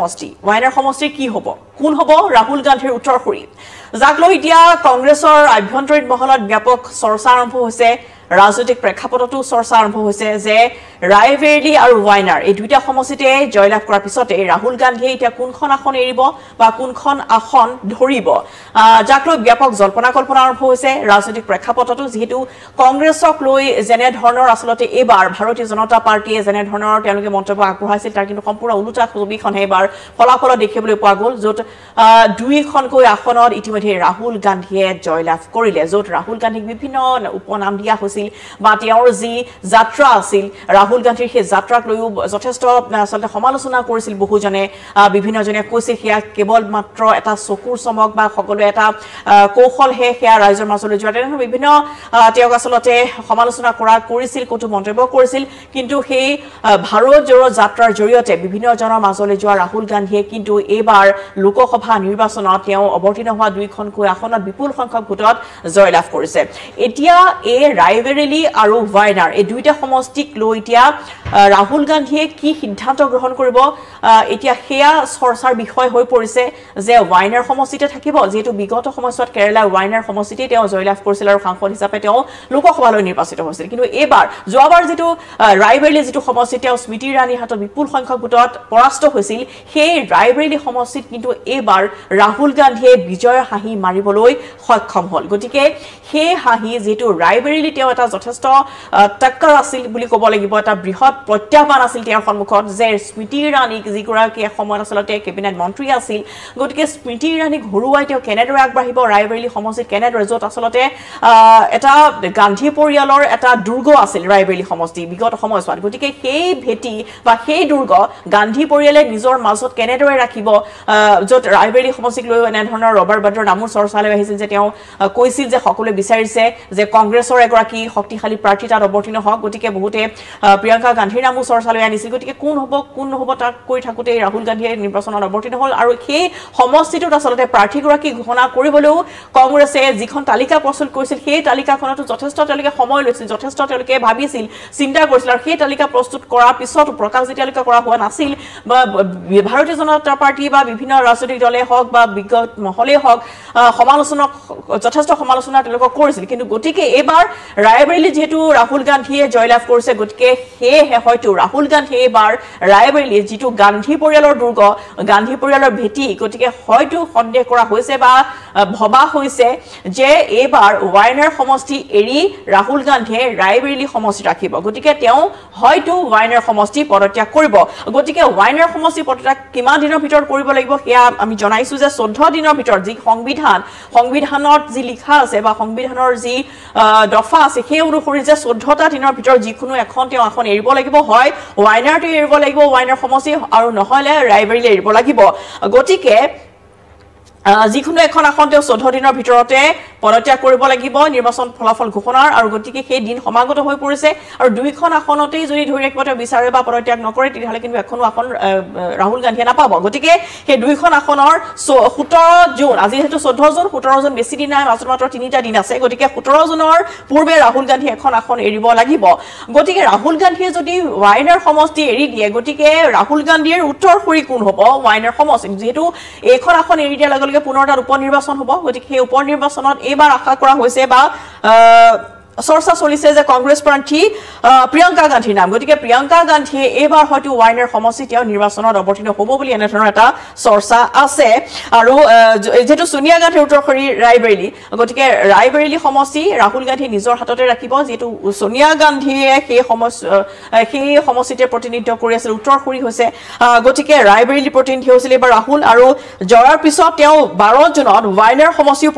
Homosti. Wayanad Homosti ki hobo. Kun hobo Rahul Gandhi uttar khuri. Zagloi dia Congress or Abhyantarin mohalat byapok sorsa arambo hoise. Rajnoitik prekhapatotu sorsa arambo hoise je Raebareli aru Wayanad. Ei duita homostite joylab korar pisote Rahul Gandhi eta kunkhon akhon eribo ba kunkhon akhon dhoribo. Zagloi byapok jolpona kolpona arambo hoise rajnoitik prekhapatotu jehetu Congressok loi jene dhornor asolote ebar Bharatiya Janata Party jene dhornor teloke montobyo agbohaise tar kintu kompura ulota khobikhan ebar ফলাফল দেখিবলৈ পোৱা গ'ল যত দুইখনকৈ আসনৰ ইতিমধ্যে ৰাহুল গান্ধীয়ে জয়লাভ কৰিলে যত ৰাহুল গান্ধীক বিভিন্ন উপনাম দিয়া হৈছিল বা তেওঁৰ যি যাত্ৰা আছিল ৰাহুল গান্ধীৰ সেই যাত্ৰাক লৈ যথেষ্ট আসলে সমালোচনা কৰিছিল বহুজনে বিভিন্ন জনে কৈছে কিয়া কেৱল মাত্ৰ এটা চকুৰ চমক বা সকলো এটা কৌশল হে কিয়া ৰাইজৰ মাজলৈ যোৱাতে বিভিন্ন তেওঁক আসলতে সমালোচনা কৰা কৰিছিল কত মন্তব্য কৰিছিল কিন্তু সেই ভাৰত জৰ যাত্ৰাৰ জৰিয়তে বিভিন্ন জনৰ মাজলৈ যোৱা ৰাহুল গান্ধীয়ে কিন্তু এবাৰ লোকসভা নিৰ্বাচনত তেওঁ অৱতীৰ্ণ হোৱা দুইখনকৈ আসনত বিপুল সংখ্যক ভোটত জয়লাভ কৰিছে এতিয়া এই ৰাইবেৰেলি আৰু ওয়ায়নাড এই দুইটা সমষ্টিক লৈ এতিয়া ৰাহুল গান্ধীয়ে কি সিদ্ধান্ত গ্ৰহণ কৰিব এতিয়া হেয়া চৰ্চাৰ বিষয় হৈ পৰিছে যে ওয়ায়নাড সমষ্টিতে থাকিব যেহেতু বিগত সময়ত কেৰালা ওয়ায়নাড সমষ্টিতে তেওঁ জয়লাভ কৰিছিল আৰু সাংসদ হিচাপে তেওঁ লোকসভালৈ নিৰ্বাচিত হৈছিল কিন্তু এবাৰ যোৱাবাৰ যেটো ৰাইবেৰেলি যেটো সমষ্টিতে স্মৃতি ৰাণী হাতত বিপুল সংখ্যক ভোটত পৰাস্ত হৈছিল Hey, Raebareli Homostit into Ebar, Rahul Gandhi, Bijoy Hahi, Mariboloi, Hokham Hol. Gotike, Hey Hahi, Zitu, Raebareli Teotas, Otesto, Takarasil, Bulicobolibota, Brihot, Potavana Siltia Homokot, Zer, Smitirani, Zikuraki, Homosolote, Cabinet Montreal Sil, Gotike, Smitirani, Huruite, Canada, Brahibo, Raebareli Homosit, Canada, Resort Asolote, Eta, Gandhi Porialor, Eta Durgo Asil, Raebareli Homosti, we got Homos, Gotike, Hey Betty, but Hey Durgo, Gandhi Porial, Nizor. মাজত কেনেদৰে ৰাখিব যত ৰাইবেৰেলি সমষ্টিক লৈ এনে ধৰণৰ Robert বাটৰ নামৰ চৰ্চালৈ আহিছিল যে তেওঁ কৈছিল যে সকলোৱে বিচাৰিছে যে কংগ্ৰেছৰ এগৰাকী শক্তিশালী প্ৰাৰ্থী তাৰ অৱতীৰ্ণ হওক গতিকে বহুতে প্ৰিয়ংকা গান্ধীৰ নামৰ চৰ্চালৈ আনিছিল গতিকে কোন হ'ব তাক কৈ ঠাকুতে ৰাহুল গান্ধীয়ে নিৰ্বাচনত অৱতীৰ্ণ হ'ল আৰু সেই সমষ্টিটোত আচলতে প্ৰাৰ্থীগৰাকী ঘোষণা কৰিবলৈ কংগ্ৰেছে যিখন তালিকা প্ৰস্তুত কৰিছিল সেই তালিকাখনটো যথেষ্ট তেওঁলোকে সময় লৈছিল যথেষ্ট তেওঁলোকে ভাবিছিল চিন্তা কৰিছিল আৰু সেই তালিকা প্ৰস্তুত কৰাৰ পিছত প্ৰকাশ যেতিয়ালৈকে কৰা হোৱা নাছিল বা Bharatiya Janata Party বা বিভিন্ন ৰাজনৈতিক দলে হক বা বিগত মহলে হক সমালোচনা যথেষ্ট সমালোচনা তেওঁলোক কৰিছিল কিন্তু গতিকে এবাৰ ৰাইবেৰেলি যেটো ৰাহুল গান্ধীয়ে জয়লাভ কৰিছে গতিকে হে হয়তো ৰাহুল গান্ধী এবাৰ ৰাইবেৰেলি যেটো গান্ধী পৰিয়ালৰ দুৰ্গ গান্ধী পৰিয়ালৰ ভেটি গতিকে হয়তো সন্দেহ কৰা হৈছে বা ভবা হৈছে যে এবাৰ ওয়ায়নাড সমষ্টি এৰি ৰাহুল গান্ধীয়ে ৰাইবেৰেলি সমষ্টি ৰাখিব গতিকে তেওঁ হয়তো ওয়ায়নাড সমষ্টি পদত্যাগ কৰিব গতিকে ওয়ায়নাড সমষ্টি কিমান দিনৰ ভিতৰত কৰিব লাগিব কিয়া আমি জনাইছো যে 14 দিনৰ ভিতৰত যি সংবিধানত যি লিখা আছে বা সংবিধানৰ যি দফা আছে সেই অনুসৰি যে 14টা দিনৰ ভিতৰত যিকোনো এখন তেওঁ এখন এৰিব লাগিব হয় ওয়ায়নাড এৰিব লাগিব ওয়ায়নাড সমষ্টি আৰু নহলে ৰাইবেৰেলি এৰিব লাগিব গতিকে যিকোনো এখন আখনতে 14 দিনৰ ভিতৰতে পদত্যাগ কৰিব লাগিব নিৰ্বাচন ফলাফল ঘোষণাৰ আৰু গতিকে সেই দিন সমাগত হৈ পৰিছে আৰু দুইখন আখনতে যদি ধৰি ৰাখিবতে বিচাৰে বা পদত্যাগ নকৰে তেতিয়াহলে কিন্তু এখনো আখন ৰাহুল গান্ধীয়ে নাপাব গতিকে সেই দুইখন আখনৰ 17 জুন আজি হেতু 14 জুন 17 জুন বেছি দিন নাই মাত্ৰ 3টা দিন আছে গতিকে 17 জুনৰ পূৰ্বে ৰাহুল গান্ধী এখন আখন এৰিব লাগিব গতিকে ৰাহুল গান্ধীয়ে যদি ওয়ায়নাড সমষ্টি এৰি দিয়ে গতিকে ৰাহুল গান্ধীৰ উত্তৰ কৰি কোন হ'ব ওয়ায়নাড সমষ্টি যেহেতু এখন আখন এৰি দিয়া পুনৰটা উপনিৰ্বাচন হ'ব গতিকে উপনিৰ্বাচনত এবাৰ আশা কৰা হৈছে বা সৰসা চলিছে যে কংগ্ৰেছ প্ৰাৰ্থী প্ৰিয়ংকা গান্ধী নাম গতিকে প্ৰিয়ংকা গান্ধী এবাৰ হয়তো ওয়ায়নাড সমষ্টিতে নিৰ্বাচনত অৱতীৰ্ণ হ'ব বুলি এনে ধৰণৰ এটা সৰসা আছে আৰু যেটো সোনিয়া গান্ধী উত্তৰ কৰি ৰাইবেৰেলি গতিকে ৰাইবেৰেলি সমষ্টি ৰাহুল গান্ধী নিজৰ হাততে ৰাখিব যেটো সোনিয়া গান্ধীয়ে সেই সমষ্টিতে প্ৰতিনিধিত্ব কৰি আছিল উত্তৰ কৰি হৈছে গতিকে ৰাইবেৰেলি প্ৰতিনিধি হৈছিল এবাৰ ৰাহুল আৰু জৰাৰ পিছত তেওঁ 12 জুনত ওয়ায়নাড সমষ্টিও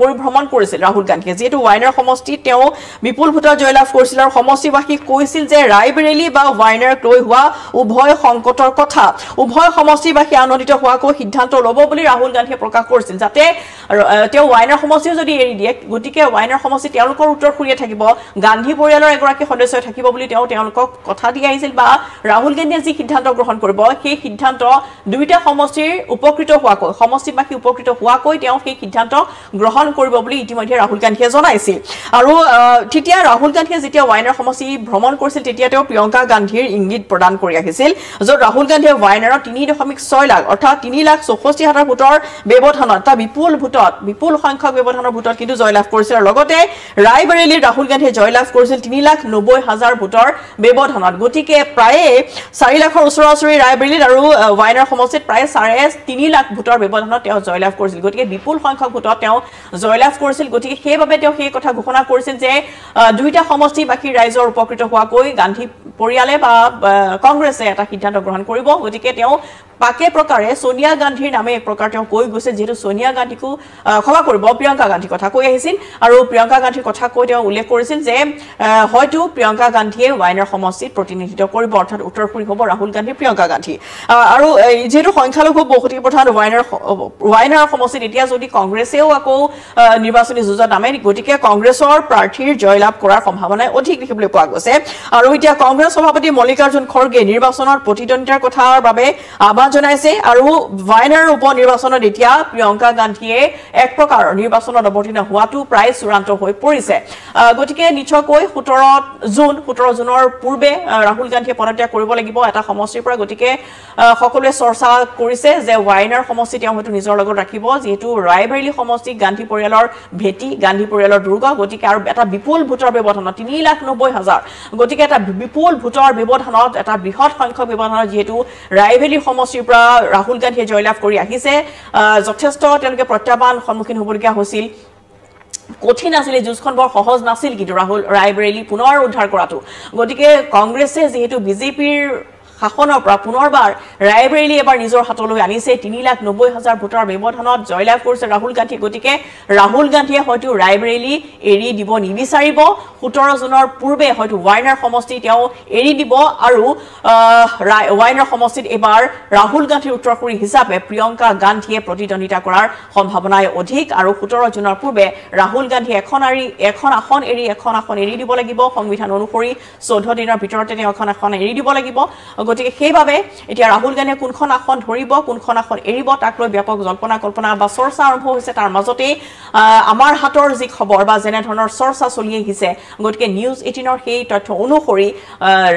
পৰিভ্ৰমণ কৰিছিল ৰাহুল গান্ধী যেটো ওয়ায়নাড সমষ্টি তেওঁ বিপুল ভোটৰ জয়লাভ কৰিছিল আৰু সমষ্টিবাসী কৈছিল যে ৰাইবেৰেলি বা ওয়ায়নাড লৈ হোৱা উভয় সংকটৰ কথা উভয় সমষ্টিবাসী আনন্দিত হোৱাকৈ সিদ্ধান্ত ল'ব বুলি ৰাহুল গান্ধীয়ে প্ৰকাশ কৰিছিল যাতে তেওঁ ওয়ায়নাড সমষ্টি যদি এৰি দিয়ে গতিকে ওয়ায়নাড সমষ্টি তেওঁলোকৰ উত্তৰ খুৰিয়ে থাকিব গান্ধী পৰিয়ালৰ এগৰাকী সদস্য থাকিব বুলি তেওঁলোকক কথা দি আহিছিল বা ৰাহুল গান্ধীয়ে যি সিদ্ধান্ত গ্ৰহণ কৰিব সেই সিদ্ধান্ত দুইটা সমষ্টিৰ উপকৃত হোৱাকৈ সমষ্টিবাসী উপকৃত হোৱাকৈ তেওঁ সেই সিদ্ধান্ত গ্ৰহণ কৰিব বুলি ইতিমধ্যে ৰাহুল গান্ধীয়ে জনাইছিল আৰু Titia Rahul Gandhi Zita Wayanad Homosi, Bromon Corsil Titiato, Priyanka Gandhi, Ingrid Prodan Korea Hisil, so Rahul Gandhi Wayanad, Tinid Homic Soila, or Tatinilak, so Hosti Hara Butor, Bebot Hanata, Bipul Butot, Bipul Hanka, Bebot Hana Butor, Kidu Zoila of Corsil Logote, Raebareli, Rahul Gandhi Joila of Corsil Tinilak, Noboy Hazar Butor, Bebot Hanat Gutike, Prae, Sarila Horsorosri, Raebareli, Aru, Wayanad Homoset, Price, Sares, Tinilak Butor, Bebot Hanat, Zoila of Corsil Gotik, Bipul Hanka Butot, Zoila of Corsil Gotik, Hebabet, Hekota Gukona Corsil. দুইটা সমষ্টি বাকি ৰাইজৰ উপকৃত হোৱাকৈ গান্ধী পৰিয়ালে বা কংগ্ৰেছে এটা সিদ্ধান্ত গ্ৰহণ কৰিব গতিকে তেওঁ পাকে প্ৰকাৰে সোনিয়া গান্ধীৰ নামে এক প্ৰকাৰ তেওঁ কৈ গৈছে যেটো সোনিয়া গান্ধীকো ক্ষমা কৰিব প্ৰিয়ংকা গান্ধী কথা কৈ আহিছিল আৰু প্ৰিয়ংকা গান্ধীৰ কথা কৈ তেওঁ উল্লেখ কৰিছিল যে হয়তো প্ৰিয়ংকা গান্ধীয়ে ৱাইনৰ সমষ্টিত প্ৰতিনিধিত্ব কৰিব অৰ্থাৎ উত্তৰ পূৰ্ব হ'ব ৰাহুল গান্ধী প্ৰিয়ংকা গান্ধী আৰু যেটো সংখ্যালঘু বহুত প্ৰধান ৱাইনৰ সমষ্টিত এতিয়া যদি কংগ্ৰেছেও আকৌ নিৰ্বাচনী যুঁজত নামে গতিকে কংগ্ৰেছৰ প্ৰাৰ্থীৰ জয়লাভ কৰাৰ সম্ভাৱনা অধিক দেখিবলৈ পোৱা গৈছে আৰু এতিয়া কংগ্ৰেছ সভাপতি মল্লিকাৰ্জুন খৰ্গে নিৰ্বাচনৰ প্ৰতিদ্বন্দ্বিতাৰ কথাৰ বাবে আহ্বান জনাইছে আৰু ৱাইনাৰ উপ নিৰ্বাচনত এতিয়া প্ৰিয়ংকা গান্ধীয়ে এক প্ৰকাৰ নিৰ্বাচনত অৱতীৰ্ণ হোৱাটো প্ৰায় চূড়ান্ত হৈ পৰিছে গতিকে নিশ্চয়কৈ 17 জুনৰ পূৰ্বে ৰাহুল গান্ধীয়ে পদত্যাগ কৰিব লাগিব এটা সমষ্টিৰ পৰা গতিকে সকলোৱে চৰ্চা কৰিছে যে ৱাইনাৰ সমষ্টি তেওঁ হয়তো নিজৰ লগত ৰাখিব যেহেতু ৰায়বেৰলি সমষ্টি গান্ধী পৰিয়ালৰ ভেটি গান্ধী পৰিয়ালৰ দুৰ্গ গতিকে আৰু এটা বিপুল ভোটৰ ব্যৱধানত ৩,৯০,০০০ গতিকে এটা বিপুল ভোটৰ ব্যৱধানত এটা বৃহৎ সংখ্যক ব্যৱধানত যেহেতু ৰায়বেৰলি সমষ্টিৰ পৰা ৰাহুল গান্ধীয়ে জয়লাভ কৰি আহিছে যথেষ্ট তেওঁলোকে প্ৰত্যাহ্বান সন্মুখীন হ'বলগীয়া হৈছিল কঠিন আসলে জুজখন বৰ সহজ নাছিল কিন্তু ৰাহুল ৰায়বেৰলি পুনৰ উদ্ধাৰ কৰাটো গতিকে কংগ্ৰেছে যেহেতু বিজেপিৰ Hakona Prapunorbar, Raebareli ever Nizor Hatolo Anise, Tinilak, Noboy Hazar Butar, Bebothanot, Joyla Force, Rahul Gandhi Gotike, Rahul Gandhi Hotu, Raebareli, Eri Dibo Nibisaribo, Hutorozunor Purbe, Hotu, Wayanad Homostit, Eri Dibo, Aru, Wayanad Homostit Ebar, Rahul Gandhi Utrokuri Hisabe, Priyanka Gandhi, Protitonita Korar, Hom Habana Odik, Aru Hutorozunor Purbe, Rahul Gandhi Econari, Econahon Eri, Econahon Eri Dibolagibo, Hom with Hanukuri, Sodhodina Pitorten, Econahon Eri Dibolagibo. গতিকে হেভাবে এতিয়া ৰাহুল গান্ধীয়ে কোনখন আসন ধৰিব কোনখন আসন এৰিব তাক লৈ ব্যাপক জল্পনা বা চৰ্চা আৰম্ভ হৈছে তাৰ মাজতে আমাৰ হাতৰ যি খবৰ বা জেনে ধৰণৰ চৰ্চা চলি আহিছে গতিকে নিউজ 18 ৰ সেই তথ্য অনুসৰি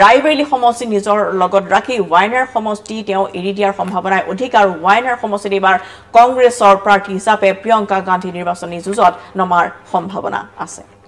ৰাইবেৰলি সমষ্টি নিজৰ লগত ৰাখি ৱাইনাৰ সমষ্টি তেওঁ এৰি দিয়াৰ সম্ভাৱনা অধিক আৰু ৱাইনাৰ সমষ্টিৰ এবাৰ কংগ্ৰেছৰ প্ৰাৰ্থী হিচাপে প্ৰিয়ংকা গান্ধী নিৰ্বাচনী যুঁজত নমাৰ সম্ভাৱনা আছে